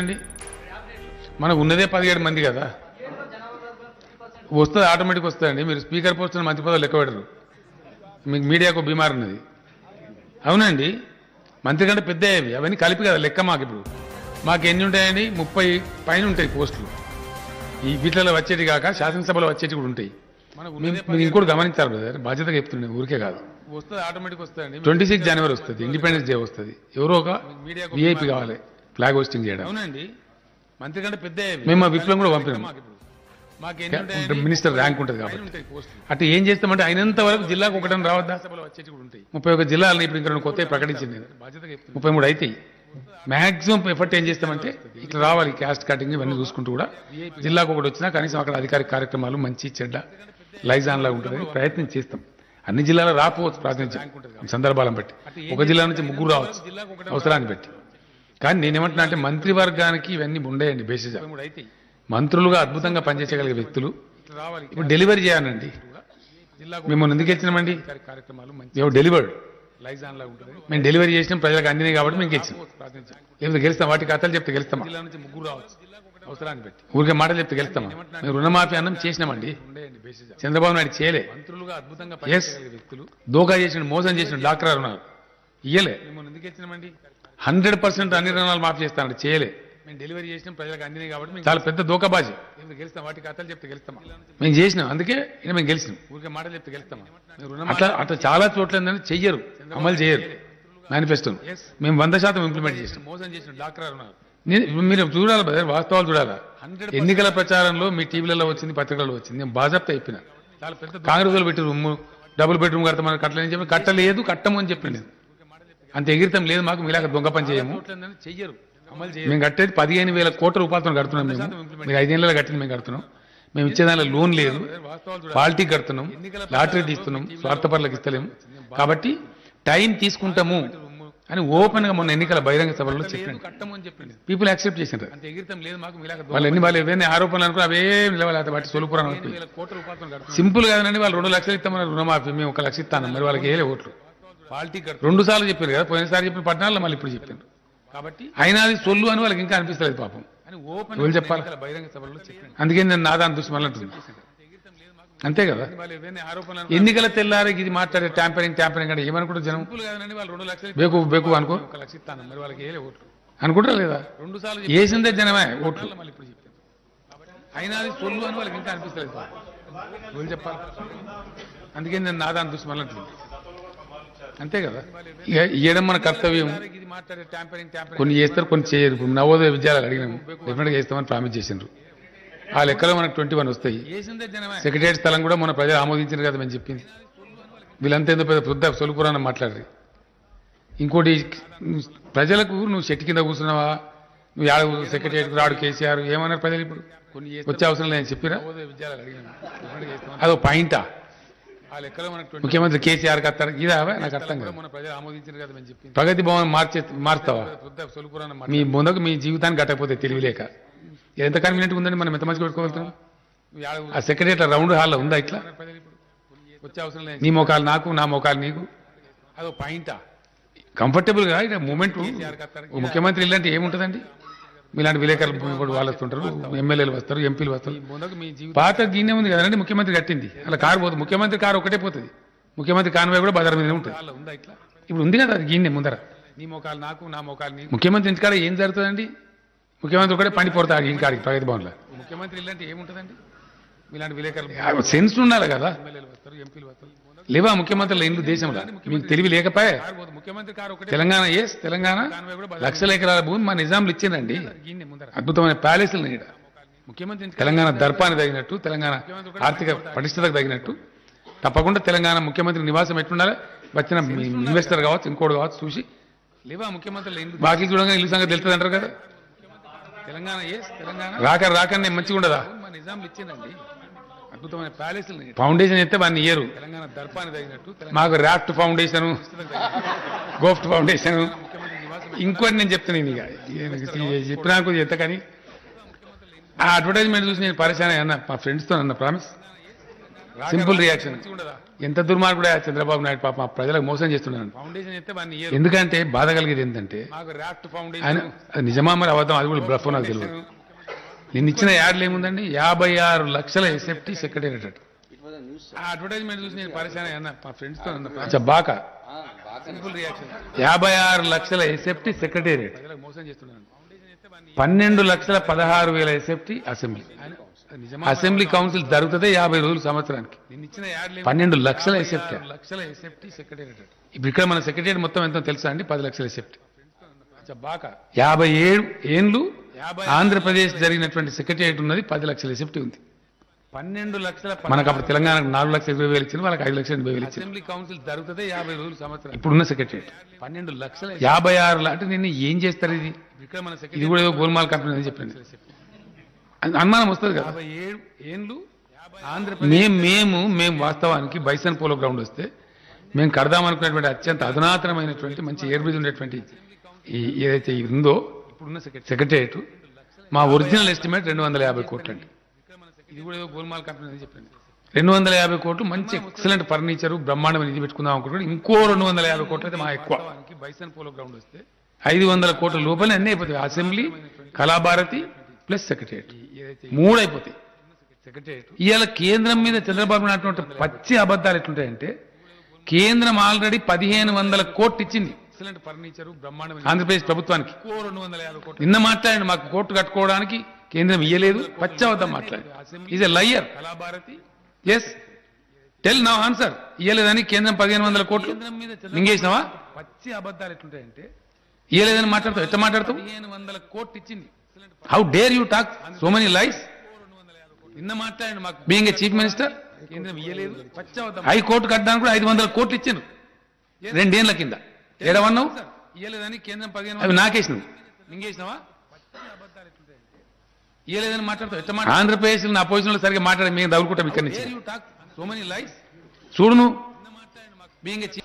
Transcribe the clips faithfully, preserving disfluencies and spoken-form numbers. అంతేనండి. మనకు ఉన్నదే పదిహేడు మంది కదా, వస్తుంది ఆటోమేటిక్ వస్తుందండి. మీరు స్పీకర్ పోస్టుని మంత్రి పదవులు లెక్క పెట్టరు, మీకు మీడియాకు బీమార్ ఉన్నది. అవునండి, మంత్రి కంటే పెద్ద అవి అవన్నీ కలిపి కదా లెక్క. మాకు ఇప్పుడు మాకు ఎన్ని ఉంటాయండి? ముప్పై పైన ఉంటాయి పోస్టులు. ఈ వీటిలో వచ్చేటి కాక శాసనసభలో వచ్చేటి కూడా ఉంటాయి. ఇంకోటి గమనించారు బ్రదర్, బాధ్యతగా చెప్తున్నాయి, ఊరికే కాదు. వస్తుంది ఆటోమేటిక్ వస్తుంది. ట్వంటీ సిక్స్ జనవరి వస్తుంది, ఇండిపెండెన్స్ డే వస్తుంది. ఎవరో ఒక విఐపి కావాలి ఫ్లాగ్ హోస్టింగ్ చేయడం. అవునండి, మంత్రి కంటే పెద్ద మేము మా విప్లవం కూడా పంపినాం. మినిస్టర్ ర్యాంక్ ఉంటుంది కాబట్టి అటు ఏం చేస్తామంటే అయినంత వరకు జిల్లాకు ఒకటం రావద్దా? ముప్పై ఒక జిల్లాలని ఇప్పుడు ఇంకా కొత్త ప్రకటించింది, ముప్పై మూడు అయితే మాక్సిమం ఎఫర్ట్ ఏం చేస్తామంటే ఇట్లా రావాలి. క్యాస్ట్ కటింగ్ ఇవన్నీ చూసుకుంటూ కూడా జిల్లాకు ఒకటి వచ్చినా కనీసం అక్కడ అధికారిక కార్యక్రమాలు మంచి చెడ్డ లైజాన్ లాగా ఉంటుందని ప్రయత్నం చేస్తాం. అన్ని జిల్లాలో రాకపోవచ్చు ప్రాతినిధ్యం సందర్భాలను బట్టి, ఒక జిల్లా నుంచి ముగ్గురు రావచ్చు అవసరాన్ని బట్టి. కానీ నేనేమంటున్నా అంటే మంత్రివర్గానికి ఇవన్నీ ఉండేయండి బేసిజా. మంత్రులుగా అద్భుతంగా పనిచేయగలిగే వ్యక్తులు ఇప్పుడు డెలివరీ చేయాలండి. మిమ్మల్ని ఎందుకు గెలిచినామండి? డెలివర్డ్ మేము డెలివరీ చేసినాం, ప్రజలకు అందినాయి కాబట్టి మేము గెలిచినాం. లేకపోతే గెలుస్తాం, వాటి కథలు చెప్తే గెలుస్తాం, అవసరాన్ని పెట్టి ఊరికే మాటలు చెప్తే గెలుస్తాం. మేము రుణమాఫీ అన్నం చేసినామండి, చంద్రబాబు నాయుడు చేయలే. మంత్రులుగా అద్భుతంగా పనిచేయగలిగే వ్యక్తులు దోగా చేసిన, మోసం చేసిన డాక్రా రుణాలు ఇయ్యలే. మిమ్మల్ని ఎందుకు గెలిచినామండి? హండ్రెడ్ పర్సెంట్ అన్ని రుణాలు మాఫీ చేస్తామండి, చేయలే. మేము డెలివరీ చేసినాం, ప్రజలకు అందినాయి కాబట్టి చాలా పెద్ద దోకాబాజీ. గెలుస్తాం, వాటి కథలు చెప్తే గెలుస్తాం, మేము చేసినాం. అందుకే మేము గెలిచినాం, ఊరికే మాటలు చెప్తే గెలుస్తాం. అట్లా అట్లా చాలా చోట్ల చెయ్యరు, అమలు చేయరు మేనిఫెస్టోను. మేము వంద శాతం ఇంప్లిమెంట్ చేసినాం, మోసం చేసిన డాక్రా రుణాలు. మీరు చూడాలి బ్రదర్, వాస్తవాలు చూడాలా. ఎన్నికల ప్రచారంలో మీ టీవీలలో వచ్చింది, పత్రికలలో వచ్చింది. నేను బాజాప్తా చెప్పిన, కాంగ్రెస్ వాళ్ళు పెట్టి రూమ్ డబుల్ బెడ్రూమ్ కడతామని కట్టలేని చెప్పి కట్టలేదు, కట్టము అని చెప్పిన. అంత ఎగిరితం లేదు మాకు, మీలాగా దొంగ పని చేయము, చెయ్యరు, అమలు చేయరు. మేము కట్టేది పదిహేను వేల కోట్ల రూపాయలతో కడుతున్నాం. మేము మీరు ఐదేళ్ళలో కట్టింది మేము కడుతున్నాం. మేము ఇచ్చేదానిలో లోన్ లేదు, పాలిటిక్ కడుతున్నాం, లాటరీ తీస్తున్నాం, స్వార్థపరులకు ఇస్తలేము. కాబట్టి టైం తీసుకుంటాము అని ఓపెన్ గా మొన్న ఎన్నికల బహిరంగ సభలో చెప్పాను. పీపుల్ యాక్సెప్ట్ చేసిన వాళ్ళు ఎన్ని వాళ్ళు ఏదైనా ఆరోపణలు అనుకో అవే నిలవాలి. వాటి సొలుపురాని సింపుల్ కాదండి. వాళ్ళు రెండు లక్షలు ఇస్తామన్నారు రుణమాఫీ, మేము ఒక లక్ష ఇస్తాను. మరి వాళ్ళకి ఏలే ఓట్లు. రెండు సార్లు చెప్పారు కదా, పోయినసారి చెప్పిన పద్నాలుగులో మళ్ళీ ఇప్పుడు చెప్పాను. కాబట్టి అయినా అది సొల్లు అని వాళ్ళకి ఇంకా అనిపిస్తలేదు పాపం. ఓపెన్ చెప్పాలి బహిరంగ సభలో. అందుకే నేను నా దాని దుష్మలు అంటున్నాను, అంతే కదా. ఎన్నికల తెల్లారి ఇది మాట్లాడే ట్యాంపరింగ్ ట్యాంపరింగ్ అంటే ఏమనుకుంటారు జనం? బేకు బేకు అనుకో అనుకుంటారు లేదా? రెండు సార్లు వేసిందే జనమే ఓట్లు, అయినా అది సొల్లు అని వాళ్ళకి ఇంకా అనిపిస్తలేదు వాళ్ళు చెప్పాలి. అందుకే నేను నా దాని దుష్మలు అంటున్నాను, అంతే కదా. ఇవ్వడం మన కర్తవ్యం. కొన్ని చేస్తారు, కొన్ని చేయరు. ఇప్పుడు నవోదయ విద్యాలయాలు అడిగినాము, డెఫినెట్గా చేస్తామని ప్రామిస్ చేసినారు. ఆ లెక్కలో మనకు ట్వంటీ వన్ వస్తాయి. సెక్రటేరియట్ స్థలం కూడా మన ప్రజలు ఆమోదించారు కదా మేము చెప్పింది. వీళ్ళంతా ఏదో పెద్ద వృద్ధ సొలుపురాన్ని మాట్లాడరు. ఇంకోటి, ప్రజలకు నువ్వు చెట్టు కింద కూర్చున్నావా, నువ్వు యాడ సెక్రటేరియట్ రాడు కేసీఆర్ ఏమన్నారు ప్రజలు? ఇప్పుడు వచ్చే అవసరం లేదని చెప్పిరా? అదో పాయింటా? ముఖ్యమంత్రి కేసీఆర్ కత్తారు ఇదా? నాకు అర్థం కాదు. ప్రగతి భవన్ మార్చే మారుతావా? మీ ముందుకు మీ జీవితాన్ని గట్టకపోతే తెలివిలేక ఎంత కన్వీనియంట్ ఉందండి. మనం ఎంత మంచిగా పెట్టుకోగలుగుతాం? ఆ సెక్రటరీ రౌండ్ హాల్లో ఉందా? ఇట్లా నీ మోకాలు నాకు, నా మోకాలు నీకు, అదో పాయింటా? కంఫర్టబుల్గా ఇక్కడ మూమెంట్. ముఖ్యమంత్రి ఇలాంటి ఏముంటుందండి? మీలాంటి విలేకరులు వాళ్ళు వస్తుంటారు, ఎమ్మెల్యేలు వస్తారు, ఎంపీలు వస్తారు. పాత దీన్నే ఉంది కదండి ముఖ్యమంత్రి కట్టింది. అలా కారు పోతుంది, ముఖ్యమంత్రి కారు ఒకటే పోతుంది. ముఖ్యమంత్రి కాన్వాయ్ కూడా బజార్ మీదనే ఉంటుంది. ఇప్పుడు ఉంది కదా దీన్నే ముందర. నీ మోకాలు నాకు, నా మోకాలు నీకు. ముఖ్యమంత్రి ఇంటికాడ ఏం జరుగుతుందండి? ముఖ్యమంత్రి కూడా పని పోతారు ఇంకాడికి ప్రగతి భవన్లో. ముఖ్యమంత్రి ఇలాంటి ఏముంటుందండి? ఇలాంటి విలేకరులు సెన్స్ ఉండాలి కదా. లేవా ముఖ్యమంత్రుల ఇండ్లు దేశంలో? మీకు తెలివి లేకపోయా? తెలంగాణ ఎస్ తెలంగాణ లక్షల ఎకరాల భూమి మా నిజాంలు ఇచ్చిందండి. అద్భుతమైన ప్యాలెస్లు నీడ. తెలంగాణ దర్పాన్ని తగినట్టు, తెలంగాణ ఆర్థిక పటిష్టతకు తగినట్టు తప్పకుండా తెలంగాణ ముఖ్యమంత్రి నివాసం ఎట్లుండాలి, వచ్చిన ఇన్వెస్టర్ కావచ్చు, ఇంకోటి కావచ్చు చూసి లేవా ముఖ్యమంత్రుల ఇండ్లు బాకీ చూడగా ఇల్లు సంగతి తెలుస్తుంది అంటారు కదా. తెలంగాణ ఎస్ తెలంగాణ రాక రాకనే మంచిగా ఉండదా? మా నిజాంలు ఇచ్చిందండి. అద్భుతమైన ప్యాలెస్ ఫౌండేషన్ అయితే వాడిని ఇయ్యరు. తెలంగాణ దర్పాన్ని తగినట్టు మాకు రాఫ్ట్ ఫౌండేషన్, గోఫ్ట్ ఫౌండేషన్, ఇంకోటి నేను చెప్తున్నాను. ఇక చెప్పినాకు ఎంత కానీ ఆ అడ్వర్టైజ్మెంట్ చూసి నేను పరిశాన అన్న మా ఫ్రెండ్స్తో అన్న ప్రామిస్ సింపుల్ రియాక్షన్. ఎంత దుర్మార్గుడా చంద్రబాబు నాయుడు పాప ప్రజలకు మోసం చేస్తున్నాను. ఎందుకంటే బాధ కలిగేది ఏంటంటే నిజమా మరి అవద్దాం అది కూడా బ్లఫ్ నాకు తెలియదు. నిన్న ఇచ్చిన యాడ్లు ఏముందండి, యాభై ఆరు లక్షల ఎస్ఎఫ్టీ సెక్రటేరియట్ అడ్వర్టైజ్మెంట్ చూసి నేను పరిశానే అన్న మా ఫ్రెండ్స్ తో అన్న బాక సింపుల్ రియాక్షన్. యాభై ఆరు లక్షల ఎస్ఎఫ్టీ సెక్రటేరియట్, పన్నెండు లక్షల పదహారు వేల ఎస్ఎఫ్టీ అసెంబ్లీ అసెంబ్లీ కౌన్సిల్ జరుగుతుంది యాభై రోజులు సంవత్సరానికి. పన్నెండు లక్షల ఎస్ఎఫ్టీ లక్షల ఎస్ఎఫ్టీ సెక్రటేరియట్. ఇప్పుడు ఇక్కడ మన సెక్రటేరియట్ మొత్తం ఎంత తెలుసా అండి, పది లక్షల ఎస్ఎఫ్టీ. యాభై ఏడు ఏళ్ళు ఆంధ్రప్రదేశ్ జరిగినటువంటి సెక్రటేరియట్ ఉన్నది, పది లక్షల ఎస్ఎఫ్టీ ఉంది. పన్నెండు లక్షల మనకు అప్పుడు తెలంగాణకు నాలుగు లక్షల ఇరవై వేలు ఇచ్చింది, వాళ్ళకి ఐదు లక్షల ఎనభై వేలు ఇచ్చింది. అసెంబ్లీ కౌన్సిల్ జరుగుతుంది యాభై రోజులు సంవత్సరం. ఇప్పుడున్న సెక్రటేరియట్ పన్నెండు లక్షల యాభై ఆరు అంటే నిన్ను ఏం చేస్తారు? ఇది ఇక్కడ మన ఇది కూడా ఏదో గోల్మాల్ కంపెనీ అని చెప్పండి అనుమానం వస్తుంది కదా. ఏడు ఏళ్ళు మేము మేము మేము వాస్తవానికి బైసన్ పోలో గ్రౌండ్ వస్తే మేము కడదాం అనుకున్నటువంటి అత్యంత అధునాతనమైనటువంటి మంచి ఎయిర్ బ్రిడ్జ్ ఉండేటువంటి ఈ ఏదైతే ఉందో ఇప్పుడున్న సెక్రటేరియట్, మా ఒరిజినల్ ఎస్టిమేట్ రెండు వందల యాభై కోట్లు అండి. ఇది కూడా ఏదో గోల్మాల్ కంపెనీ అని చెప్పండి. రెండు వందల యాభై కోట్లు మంచి ఎక్సలెంట్ ఫర్నిచర్ బ్రహ్మాండమైన ఇది పెట్టుకుందాం అనుకుంటున్నాం. ఇంకో రెండు వందల యాభై కోట్లు అయితే మా ఎక్కువ. బైసన్ పోలో గ్రౌండ్ వస్తే ఐదు వందల కోట్ల లోపలే అన్నీ అయిపోతాయి. అసెంబ్లీ, కళాభారతి ప్లస్ సెక్రటేరియట్ మూడు అయిపోతాయి. ఇవాళ కేంద్రం మీద చంద్రబాబు నాయుడు పచ్చి అబద్ధాలు ఎట్లుంటాయంటే, కేంద్రం ఆల్రెడీ పదిహేను వందల కోట్లు ఇచ్చింది ఫర్నిచర్ ఆంధ్రప్రదేశ్ ప్రభుత్వానికి. నిన్న మాట్లాడండి మాకు కోర్టు కట్టుకోవడానికి కేంద్రం ఇయ్యలేదు, పచ్చి అబద్ధం మాట్లాడండి. Is a liar. Yes tell now answer. ఇయ్యలేదని కేంద్రం పదిహేను వందల కోట్లు మింగేసినావా? పచ్చి అబద్ధాలు ఎట్లుంటాయంటే ఇయ్యలేదని మాట్లాడతావు, ఎట్లా మాట్లాడతావు? పదిహేను వందల కోట్లు ఇచ్చింది. How dare you talk so many lies? Being a chief minister, High Court కట్టడానికి కూడా ఐదు వందల కోట్లు ఇచ్చాను రెండేళ్ల కింద. ఏడవన్నావు అవి నాకేసినావు, మింగేసినావా? ఇయ్యలేదని మాట్లాడతావు. ఆంధ్రప్రదేశ్ నా పొజిషన్లో సరిగ్గా మాట్లాడే మేము తగులుకుంటాం ఇక్కడి నుంచి. చూడు నువ్వు,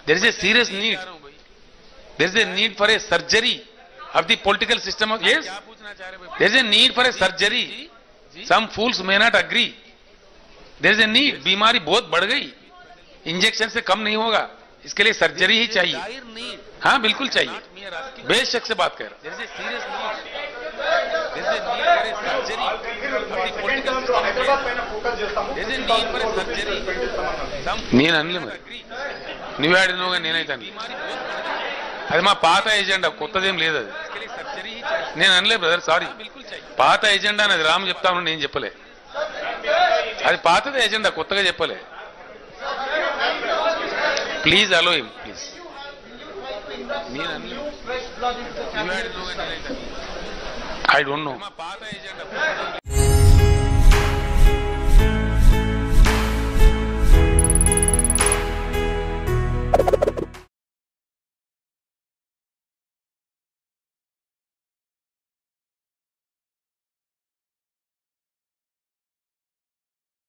there is a serious need. There is a need for a surgery of the political system of, yes, there is a need for a surgery. Some fools may not agree. There is a need. बीमारी बहुत बढ़ गई, injection से कम नहीं होगा, इसके लिए surgery ही चाहिए. हाँ बिल्कुल चाहिए, बेशक से बात कर నేను అనలేము. నువ్వేడినోగా నేనైతే అది మా పాత ఎజెండా, కొత్తదేం లేదు అది. నేను అనలే బ్రదర్, సారీ. పాత ఎజెండా అనేది రామ్ చెప్తామని నేను చెప్పలే, అది పాతది ఎజెండా, కొత్తగా చెప్పలే. Please allow him please. నేను అనలే, ఐ డోంట్ నో.